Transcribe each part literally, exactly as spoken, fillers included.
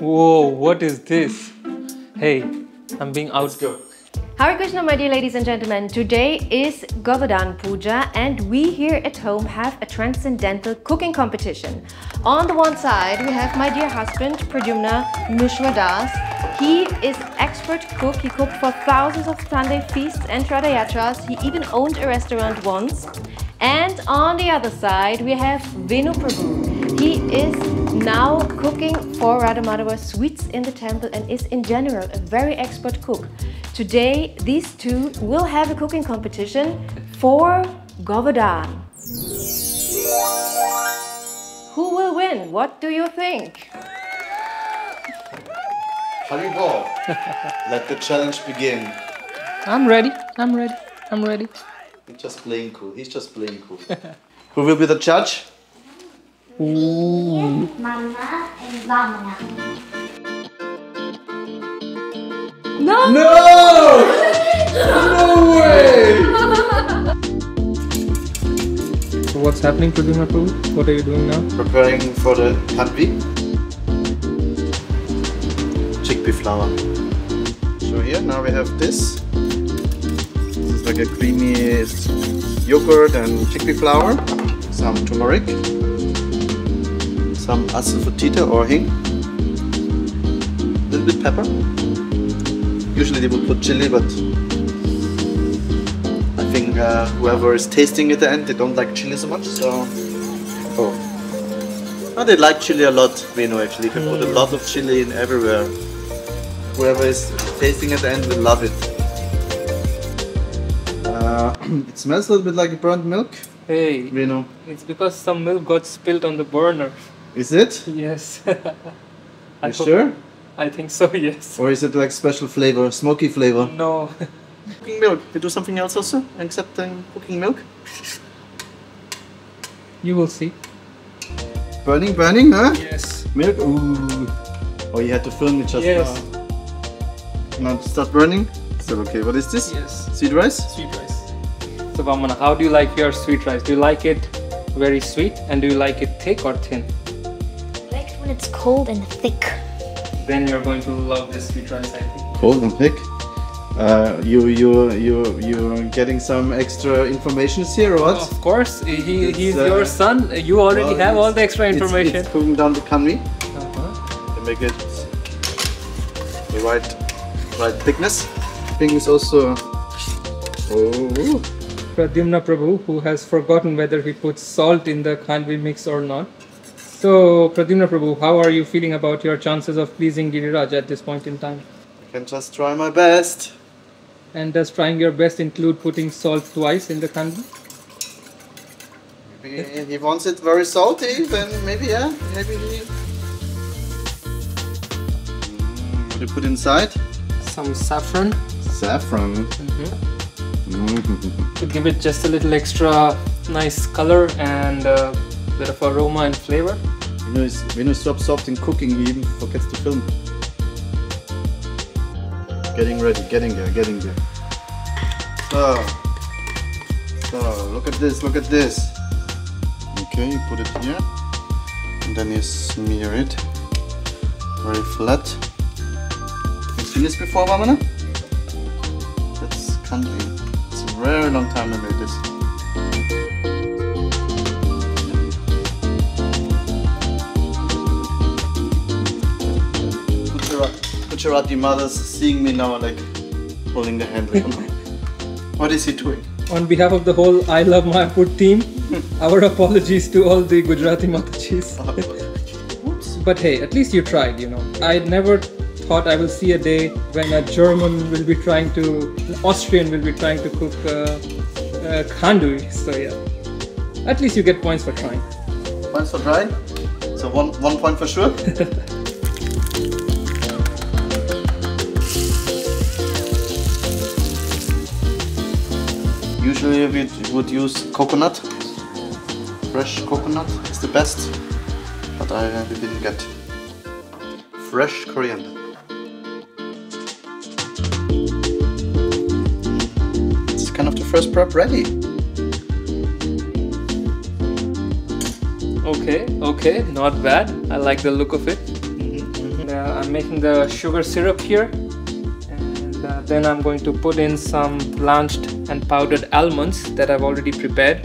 Whoa, what is this? Hey, I'm being out. Let's go. Hare Krishna, my dear ladies and gentlemen. Today is Govardhan Puja and we here at home have a transcendental cooking competition. On the one side, we have my dear husband, Pradyumna Nushmadas. He is expert cook. He cooked for thousands of Sunday feasts and Radha. He even owned a restaurant once. And on the other side, we have Vinu Prabhu. He is now cooking for Radha Madhava sweets in the temple and is in general a very expert cook. Today these two will have a cooking competition for Govardhan. Who will win? What do you think? Haribo, let the challenge begin. I'm ready, I'm ready, I'm ready. He's just playing cool, he's just playing cool. Who will be the judge? Ooh. Mama and Vamana. No! No! No way! So what's happening, Pradyumna Prabhu? What are you doing now? Preparing for the Khandvi. Chickpea flour. So here, now we have this. This is like a creamy yogurt and chickpea flour. Some turmeric. Some asafoetida or hing, a little bit pepper. Usually they would put chili, but I think uh, whoever is tasting at the end, they don't like chili so much. So, oh, oh they like chili a lot. Vinu, actually, they put a lot of chili in everywhere. Whoever is tasting at the end will love it. Uh, it smells a little bit like burnt milk. Hey, Vinu. It's because some milk got spilled on the burner. Is it? Yes. I you sure? I think so, yes. Or is it like special flavor, smoky flavor? No. Cooking milk. You do something else also, except um, cooking milk? You will see. Burning, burning, huh? Yes. Milk? Ooh. Oh, you had to film it just yes. now. Now start burning? So, okay, what is this? Yes. Sweet rice? Sweet rice. So, Vamana, how do you like your sweet rice? Do you like it very sweet and do you like it thick or thin? When it's cold and thick. Then you're going to love this sweet rice, I think. Cold and thick? Uh, you, you, you, you're getting some extra information here or what? Of course, he, he's uh, your son. You already well, have all the extra information. It's, it's cooking down the khandvi. Uh-huh. They make it the right, right thickness. I think it's also... Oh. Pradyumna Prabhu, who has forgotten whether he puts salt in the khandvi mix or not. So, Pradyumna Prabhu, how are you feeling about your chances of pleasing Giriraj at this point in time? I can just try my best. And does trying your best include putting salt twice in the khandvi? Maybe if he wants it very salty, then maybe, yeah, maybe he... What do you put inside? Some saffron. Saffron? Mm-hmm. Mm-hmm. To give it just a little extra nice color and... Uh, bit of aroma and flavor. Vinu is, Vinu is so absorbed in cooking, he even forgets to film. Getting ready, getting there, getting there. So, so look at this, look at this. Okay, you put it here, and then you smear it very flat. You've seen this before, Vamana? That's Khandvi. It's a very long time I made this. Gujarati mothers seeing me now, like holding the hand. What is he doing? On behalf of the whole I Love My Food team, our apologies to all the Gujarati Matachis. But hey, at least you tried, you know. I never thought I will see a day when a German will be trying to, an Austrian will be trying to cook uh, uh, khandvi. So yeah, at least you get points for trying. Points for trying? So one, one point for sure? Usually we would use coconut, fresh coconut is the best, but I we didn't get fresh coriander. It's kind of the first prep ready. Okay, okay, not bad. I like the look of it. Mm-hmm. Mm-hmm. Yeah, making the sugar syrup here, and uh, then I'm going to put in some blanched and powdered almonds that I've already prepared,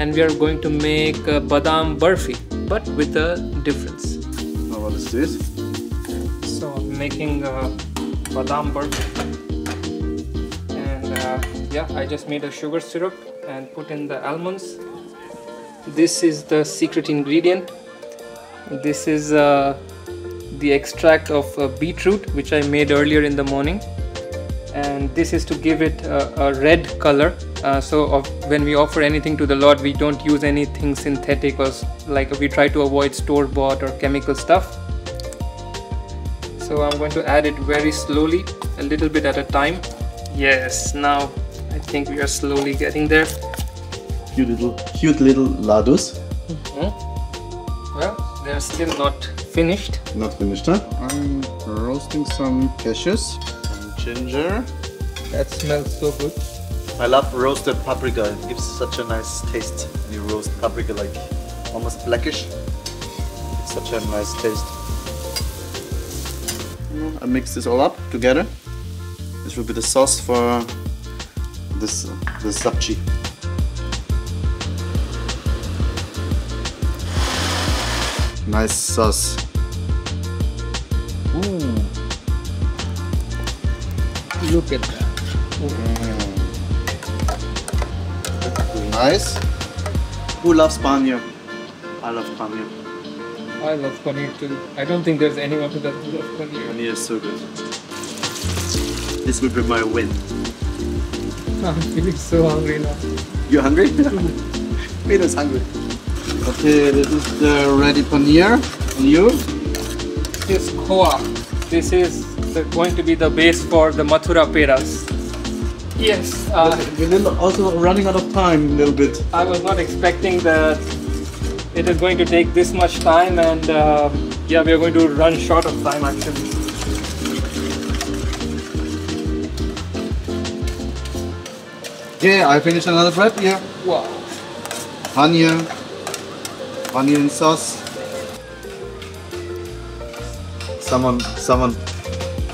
and we are going to make uh, badam burfi, but with a difference. Now what is this? So I'm making uh, badam burfi, and uh, yeah, I just made a sugar syrup and put in the almonds. This is the secret ingredient. This is uh, the extract of uh, beetroot, which I made earlier in the morning, and this is to give it uh, a red color. Uh, so of, when we offer anything to the Lord, we don't use anything synthetic, or like we try to avoid store-bought or chemical stuff. So I'm going to add it very slowly, a little bit at a time. Yes, now I think we are slowly getting there. Cute little, cute little laddus. Mm-hmm. Well, they're still not finished. Not finished, huh? I'm roasting some cashews, some ginger. That smells so good. I love roasted paprika. It gives such a nice taste. You roast paprika like almost blackish. It's such a nice taste. I mix this all up together. This will be the sauce for this uh, the sabji. Nice sauce. Ooh. Look at that. Mm. Nice. Who loves paneer? I love paneer. I love paneer too. I don't think there's anyone who doesn't love paneer. Paneer is so good. This will be my win. I'm feeling so hungry now. You're hungry? Vino's hungry. Okay, this is the ready paneer. And you? This is Khoa. This is the, going to be the base for the Mathura Peras. Yes. Uh, We're also running out of time a little bit. I was not expecting that it is going to take this much time, and uh, yeah, we are going to run short of time actually. Yeah, I finished another prep here. Wow. Paneer. Onion sauce. Someone, someone,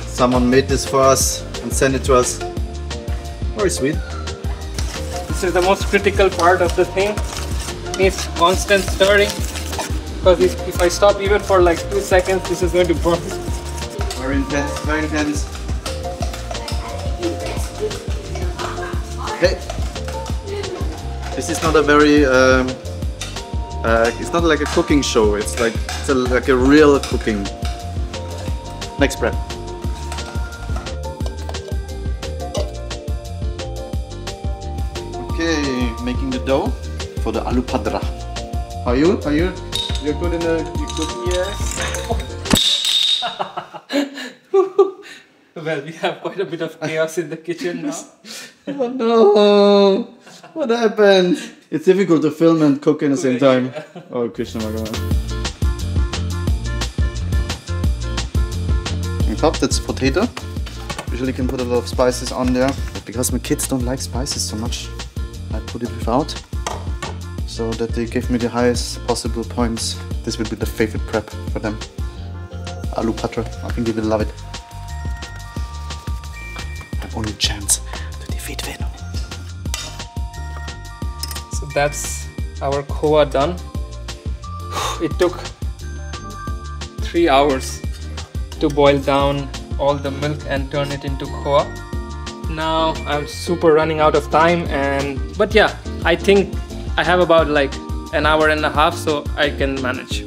someone made this for us and sent it to us. Very sweet. This is the most critical part of the thing. It's constant stirring, because if, if I stop even for like two seconds, this is going to burn. Very intense, very intense. Hey, this is not a very. Um, Uh, it's not like a cooking show, it's like it's a, like a real cooking. Next prep. Okay, making the dough for the Aloo Patra. Are you? Are you? You're good in the... You're good? Yes. Well, we have quite a bit of chaos in the kitchen now. Oh no! What happened? It's difficult to film and cook in the same time. Oh, Krishna, my God. On top, that's potato. Usually can put a lot of spices on there. But because my kids don't like spices so much, I put it without. So that they give me the highest possible points. This will be the favorite prep for them. Aloo Patra, I think they will love it. My only chance to defeat Vinu. That's our Khoa done. It took three hours to boil down all the milk and turn it into Khoa. Now I'm super running out of time, and but yeah, I think I have about like an hour and a half, so I can manage.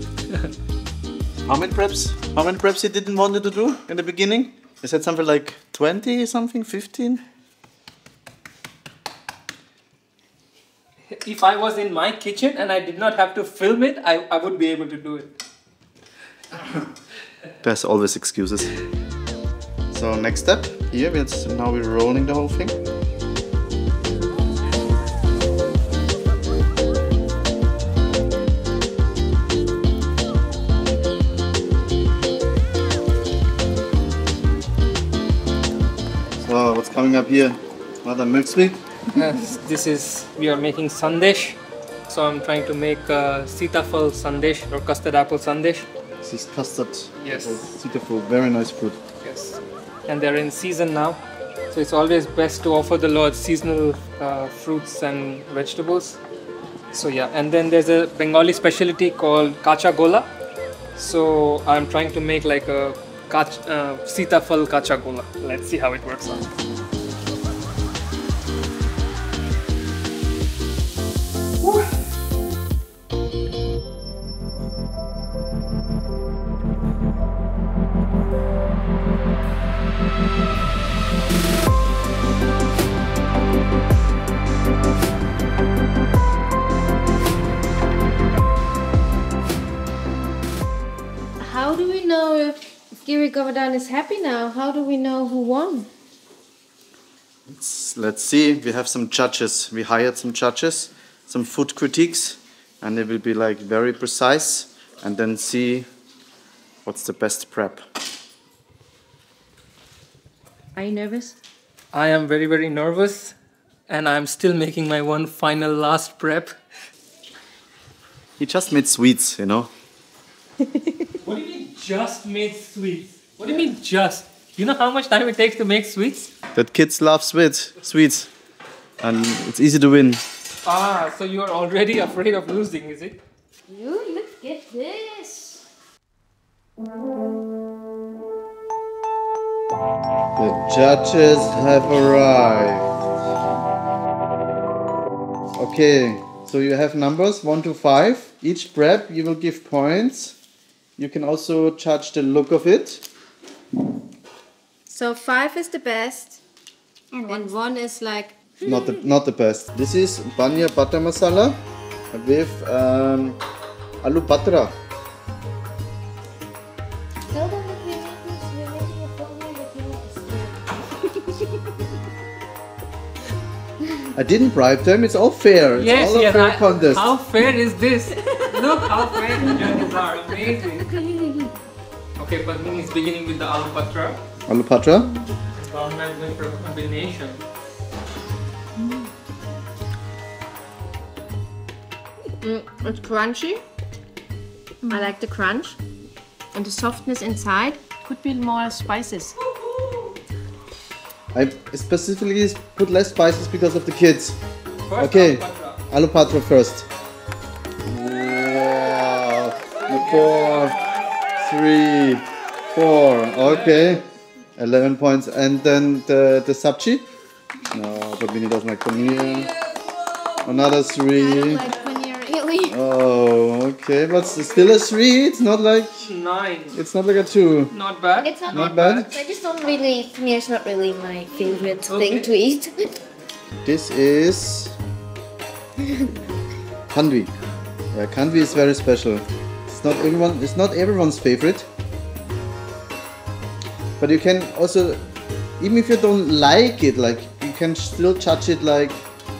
How many preps? How many preps you didn't want to do in the beginning? You said something like twenty, something, fifteen? If I was in my kitchen and I did not have to film it, I, I would be able to do it. There's always excuses. So next step, here, it's, now we're rolling the whole thing. So what's coming up here? Another milk sweet. Yes, this is, we are making sandesh. So I'm trying to make uh, sitafal sandesh or custard apple sandesh. this custard. Yes. Sitafal, very nice fruit. Yes. And they're in season now. So it's always best to offer the Lord seasonal uh, fruits and vegetables. So yeah, and then there's a Bengali specialty called kachagola. So I'm trying to make like a kach, uh, sitafal kachagola. Let's see how it works out. How do we know if Giri Govardhan is happy now? How do we know who won? Let's, let's see. We have some judges. We hired some judges, some food critiques, and they will be like very precise and then see what's the best prep. Are you nervous? I am very, very nervous, and I'm still making my one final last prep. He just made sweets, you know. What do you mean just made sweets? What do you mean just? You know how much time it takes to make sweets? That kids love sweets, sweets. And it's easy to win. Ah, so you are already afraid of losing, is it? Ooh, look at this. The judges have arrived. Okay, so you have numbers one to five. Each prep you will give points. You can also judge the look of it. So five is the best, and one, and one is like not the not the best. This is paneer butter masala with um, Aloo Patra. Tell them that we're making we're making a paneer that you want to. I didn't bribe them. It's all fair. It's yes, all yes, a fair I, contest. How fair is this? Look how fair the judges are, amazing! Okay, Padmini is beginning with the Aloo Patra. Aloo Patra? I'm going for a combination. Mm. Mm, it's crunchy. Mm. I like the crunch. And the softness inside. Could be more spices. I specifically put less spices because of the kids. First okay, Aloo Patra first. Four, three, four. Okay, eleven points. And then the the sabji. No, but Vini doesn't like paneer. Another three. I don't like paneer really. Oh, okay, but still a three. It's not like nine. It's not like a two. Not bad. It's not, not bad. bad. I just don't really. Paneer is not really my favorite okay. thing to eat. This is Khandvi. Yeah, Khandvi is very special. Not everyone, it's not everyone's favorite, but you can also, even if you don't like it, like you can still judge it like,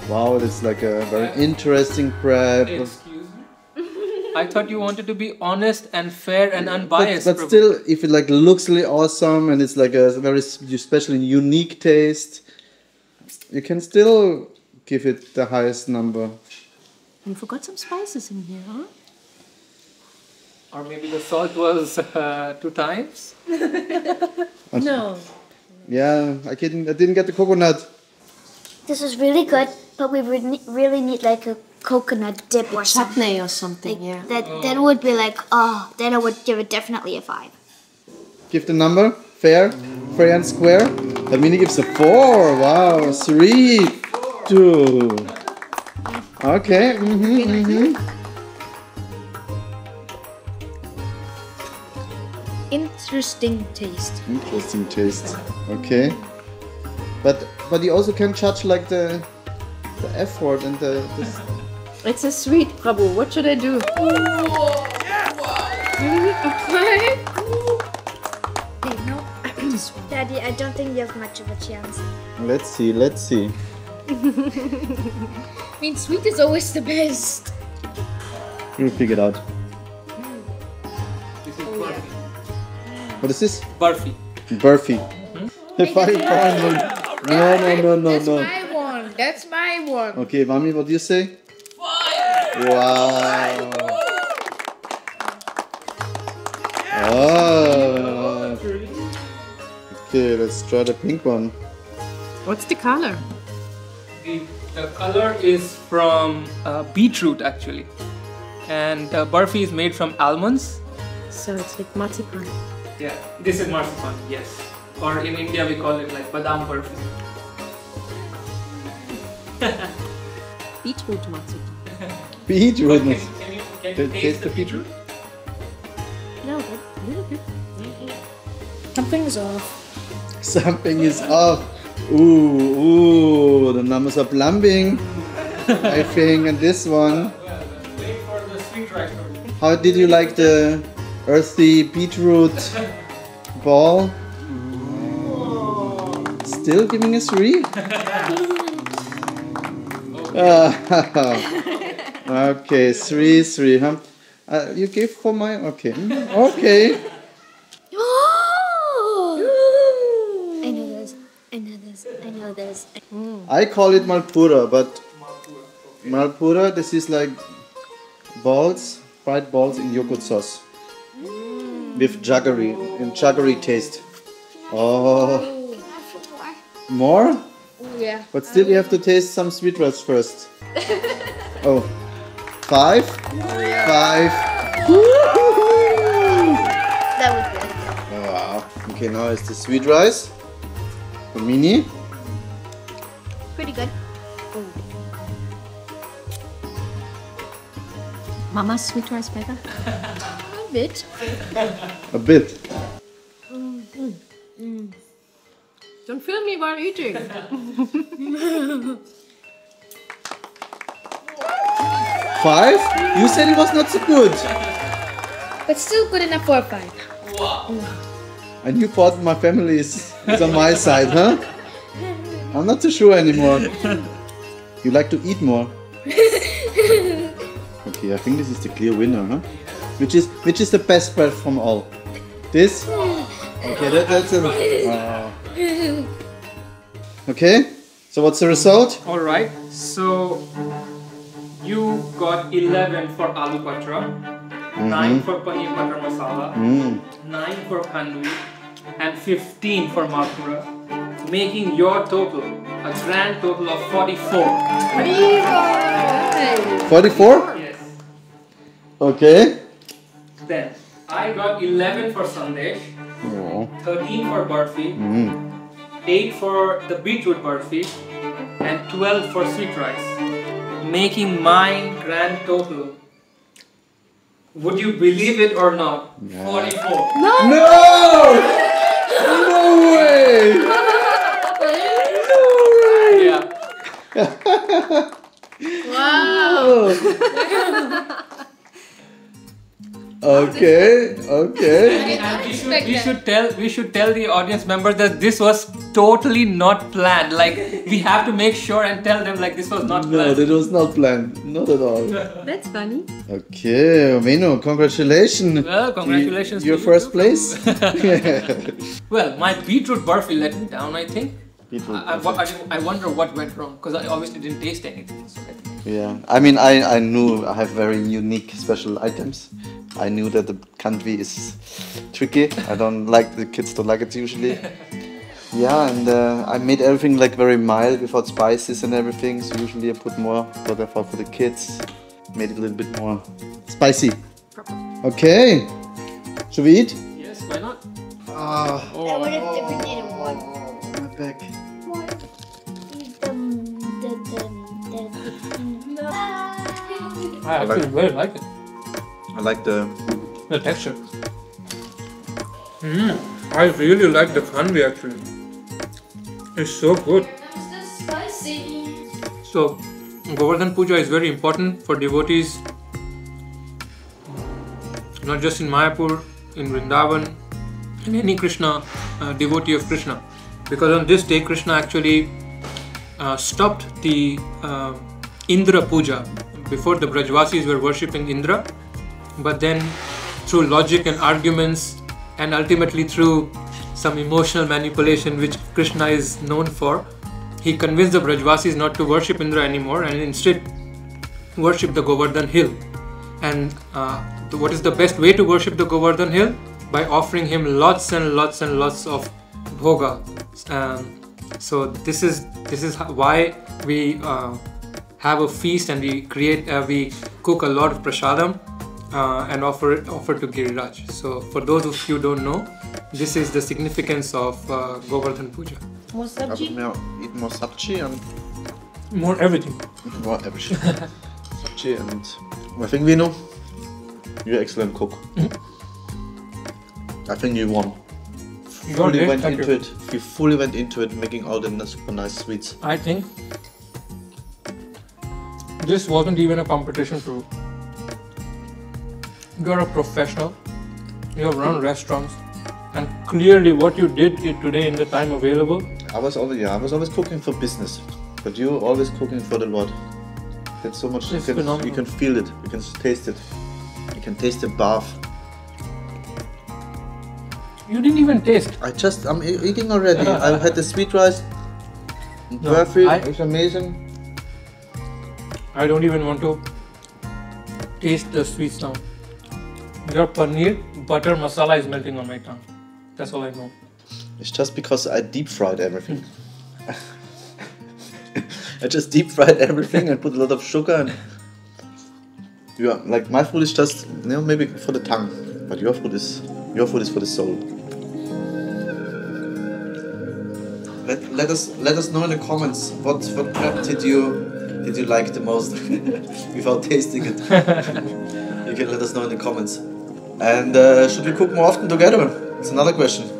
wow, it's like a very interesting prep. Excuse me? I thought you wanted to be honest and fair and unbiased. But, but still, if it like looks really awesome and it's like a very special and unique taste, you can still give it the highest number. You forgot some spices in here, huh? Or maybe the salt was uh, two times? No. Yeah, I didn't, I didn't get the coconut. This is really good, but we would ne really need like a coconut dip or chutney something. or something, like, yeah. That, oh. Then it would be like, oh, then I would give it definitely a five. Give the number, fair, fair and square. That means it gives a four, wow, three, four. two. Okay, mm-hmm, mm-hmm. Interesting taste. Interesting taste. Okay. But but you also can judge like the the effort and the. the it's a sweet, Prabhu. What should I do? Oh, yeah. mm, okay. Hey, no. Daddy, I don't think you have much of a chance. Let's see. Let's see. I mean, sweet is always the best. You'll figure it out. What is this? Burfi. Burfi. Hmm? The five pound one. No, no, no, no, That's no. That's my one. That's my one. Okay, Mami, what do you say? Fire! Wow. Fire! Okay, let's try the pink one. What's the color? The, the color is from uh, beetroot actually. And the burfi is made from almonds. So it's like marzipan. Yeah, this is marzipan, yes. Or in India we call it like badam burfi. Beetroot marzipan. Beetroot marzipan. Can you, can you taste the beetroot? No, a little bit. Something is off. Something is off. Ooh, ooh, the numbers are plumbing. I think, and this one. How did you like the earthy beetroot ball? Ooh. Still giving us three? Okay, three, three. Huh? Uh, you gave for my. Okay. Okay. Mm. I call it malpura, but malpura, this is like balls, fried balls in yogurt sauce mm. with jaggery, in jaggery taste. Oh, more? Yeah. But still, you have to taste some sweet rolls first. Oh, five, yeah. five. That was good. Wow. Okay, now it's the sweet rice. The mini. Pretty good. Ooh. Mama's sweet rice better? A bit. A bit. Mm-hmm. Mm. Don't film me while eating. Five? You said it was not so good. But still good enough for a five. Wow. Mm. And you thought my family is, is on my side, huh? I'm not so sure anymore. You like to eat more. Okay, I think this is the clear winner, huh? Which is which is the best bread from all? This? Okay, that, that's a. Uh, okay, so what's the result? All right, so you got eleven for Aloo Patra, mm-hmm. nine for paneer butter masala, mm. nine for Khandvi, and fifteen for malpura. Making your total a grand total of forty-four. forty-four? Yes. Okay. Then I got eleven for sandesh, oh. thirteen for burfi, mm. eight for the beetroot burfi, and twelve for sweet rice. Making my grand total, would you believe it or not, no. forty-four. No! No! No way! Wow! Okay, okay. And we, should, we should tell we should tell the audience members that this was totally not planned. Like we have to make sure and tell them like this was not planned. No, it was not planned. Not at all. That's funny. Okay, Vinu, congratulations. Well, congratulations. You, your first place. Well, my beetroot burfi let me down, I think. I, I, I wonder what went wrong because I obviously didn't taste anything. So I yeah, I mean, I, I knew I have very unique special items. I knew that the khandvi is tricky. I don't like the kids don't like it usually. Yeah, and uh, I made everything like very mild without spices and everything. So usually I put more, but I thought for the kids, made it a little bit more spicy. Proper. Okay, should we eat? Yes, why not? Ah, oh. I would have different eaten one. My back. I actually like really like it. I like the the texture. Mm, I really like the khandvi actually. It's so good. Spicy. So, Govardhan Puja is very important for devotees. Not just in Mayapur, in Vrindavan, in any Krishna, uh, devotee of Krishna. Because on this day Krishna actually uh, stopped the uh, Indra Puja. Before, the Vrajavasis were worshipping Indra, but then through logic and arguments and ultimately through some emotional manipulation which Krishna is known for, he convinced the Vrajavasis not to worship Indra anymore and instead worship the Govardhan hill. And uh, what is the best way to worship the Govardhan hill? By offering him lots and lots and lots of bhoga. Um, so this is this is why we uh, have a feast and we create uh, we cook a lot of prasadam uh, and offer it offer to Giriraj. So for those of you who don't know, this is the significance of uh, Govardhan Puja. More sabji. Eat more sabji and more everything. More everything. Sabji and I think we know. You're an excellent cook. Mm-hmm. I think you won. You fully went into it. You fully went into it, making all the super nice sweets. I think this wasn't even a competition to. You're a professional. You have run restaurants, and clearly, what you did today in the time available. I was always, yeah, I was always cooking for business, but you're always cooking for the Lord. It's so much. It's you, can, you can feel it. You can taste it. You can taste the bath. You didn't even taste. I just, I'm eating already. I've had the sweet rice. Burfi, no, it's amazing. I don't even want to taste the sweets now. Your paneer butter masala is melting on my tongue. That's all I know. It's just because I deep fried everything. I just deep fried everything and put a lot of sugar and. Yeah, like my food is just, you know, maybe for the tongue, but your food is, your food is for the soul. Let, let us let us know in the comments what what prep did you did you like the most without tasting it. You can let us know in the comments. And uh, should we cook more often together? It's another question.